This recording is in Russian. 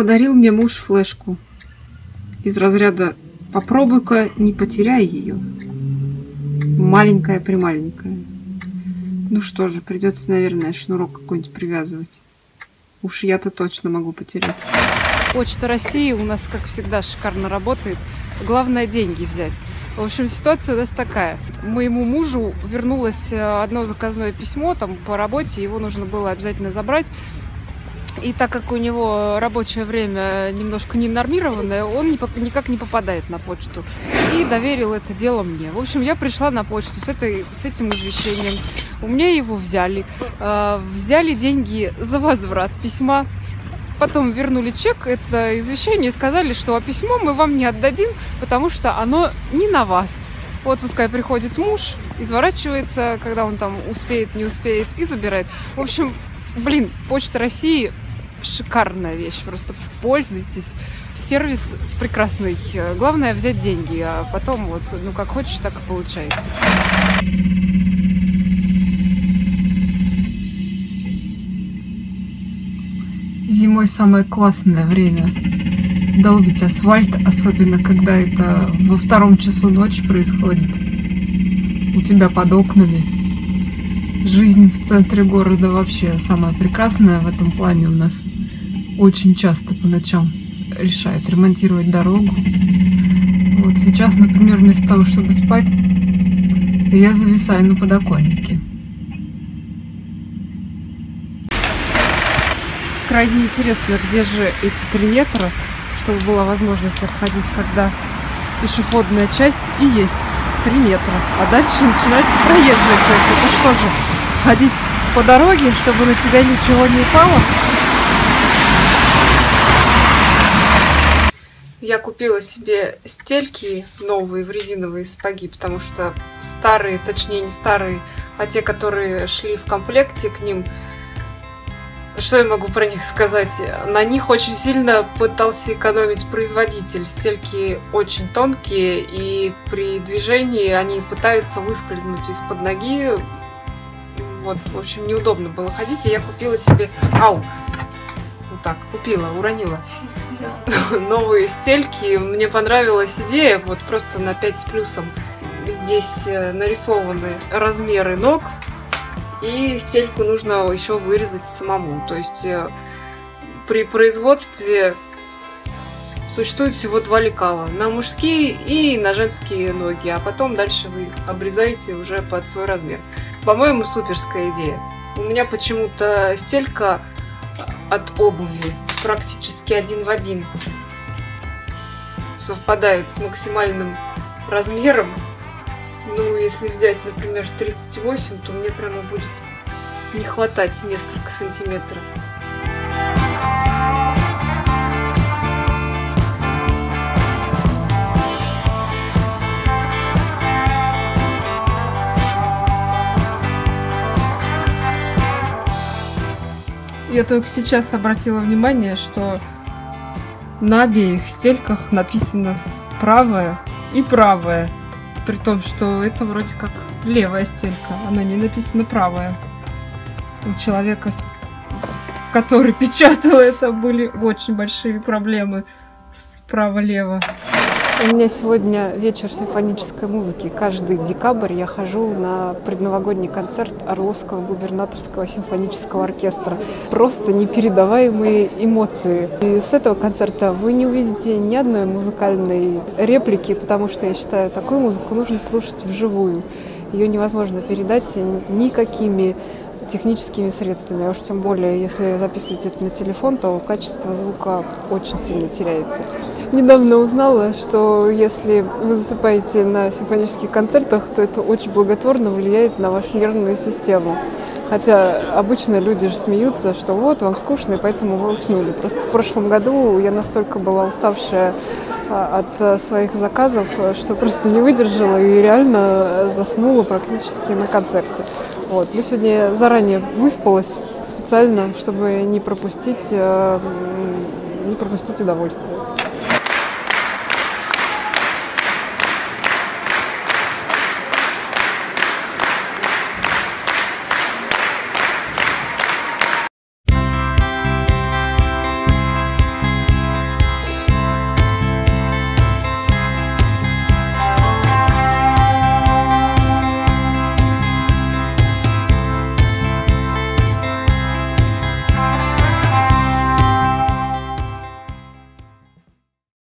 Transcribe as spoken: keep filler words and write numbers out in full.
подарил мне муж флешку из разряда «Попробуй-ка, не потеряй ее». Маленькая-прималенькая. Ну что же, придется, наверное, шнурок какой-нибудь привязывать. Уж я-то точно могу потерять. Почта России у нас, как всегда, шикарно работает. Главное, деньги взять. В общем, ситуация у нас такая. Моему мужу вернулось одно заказное письмо там по работе, его нужно было обязательно забрать. И так как у него рабочее время немножко ненормированное, он никак не попадает на почту. И доверил это дело мне. В общем, я пришла на почту с, этой, с этим извещением. У меня его взяли. Взяли деньги за возврат письма. Потом вернули чек, это извещение, и сказали, что а письмо мы вам не отдадим, потому что оно не на вас. Вот пускай приходит муж, изворачивается, когда он там успеет, не успеет, и забирает. В общем, блин, Почта России шикарная вещь, просто пользуйтесь. Сервис прекрасный. Главное взять деньги, а потом вот, ну как хочешь, так и получай. Зимой самое классное время долбить асфальт, особенно когда это во втором часу ночи происходит. У тебя под окнами. Жизнь в центре города вообще самая прекрасная в этом плане. У нас очень часто по ночам решают ремонтировать дорогу. Вот сейчас, например, вместо того, чтобы спать, я зависаю на подоконнике. Крайне интересно, где же эти три метра, чтобы была возможность обходить, когда пешеходная часть и есть три метра. А дальше начинается проезжая часть. Это что же, ходить по дороге, чтобы на тебя ничего не упало? Я купила себе стельки новые в резиновые сапоги, потому что старые, точнее не старые, а те, которые шли в комплекте к ним, что я могу про них сказать? На них очень сильно пытался экономить производитель. Стельки очень тонкие, и при движении они пытаются выскользнуть из-под ноги. Вот, в общем, неудобно было ходить, и я купила себе... Ау! Вот так, купила, уронила. Новые стельки. Мне понравилась идея, вот просто на пять с плюсом. Здесь нарисованы размеры ног. И стельку нужно еще вырезать самому. То есть при производстве существует всего два лекала. На мужские и на женские ноги. А потом дальше вы обрезаете уже под свой размер. По-моему, суперская идея. У меня почему-то стелька от обуви практически один в один совпадает с максимальным размером. Ну, если взять, например, тридцать восемь, то мне прямо будет не хватать несколько сантиметров. Я только сейчас обратила внимание, что на обеих стельках написано «правая» и «правая». При том, что это вроде как левая стелька, она не написана правая. У человека, который печатал это, были очень большие проблемы справа-лево. У меня сегодня вечер симфонической музыки. Каждый декабрь я хожу на предновогодний концерт Орловского губернаторского симфонического оркестра. Просто непередаваемые эмоции. И с этого концерта вы не увидите ни одной музыкальной реплики, потому что, я считаю, такую музыку нужно слушать вживую. Ее невозможно передать никакими техническими средствами. А уж тем более, если записывать это на телефон, то качество звука очень сильно теряется. Недавно узнала, что если вы засыпаете на симфонических концертах, то это очень благотворно влияет на вашу нервную систему. Хотя обычно люди же смеются, что вот, вам скучно, и поэтому вы уснули. Просто в прошлом году я настолько была уставшая от своих заказов, что просто не выдержала и реально заснула практически на концерте. Вот. Я сегодня заранее выспалась специально, чтобы не пропустить, не пропустить удовольствие.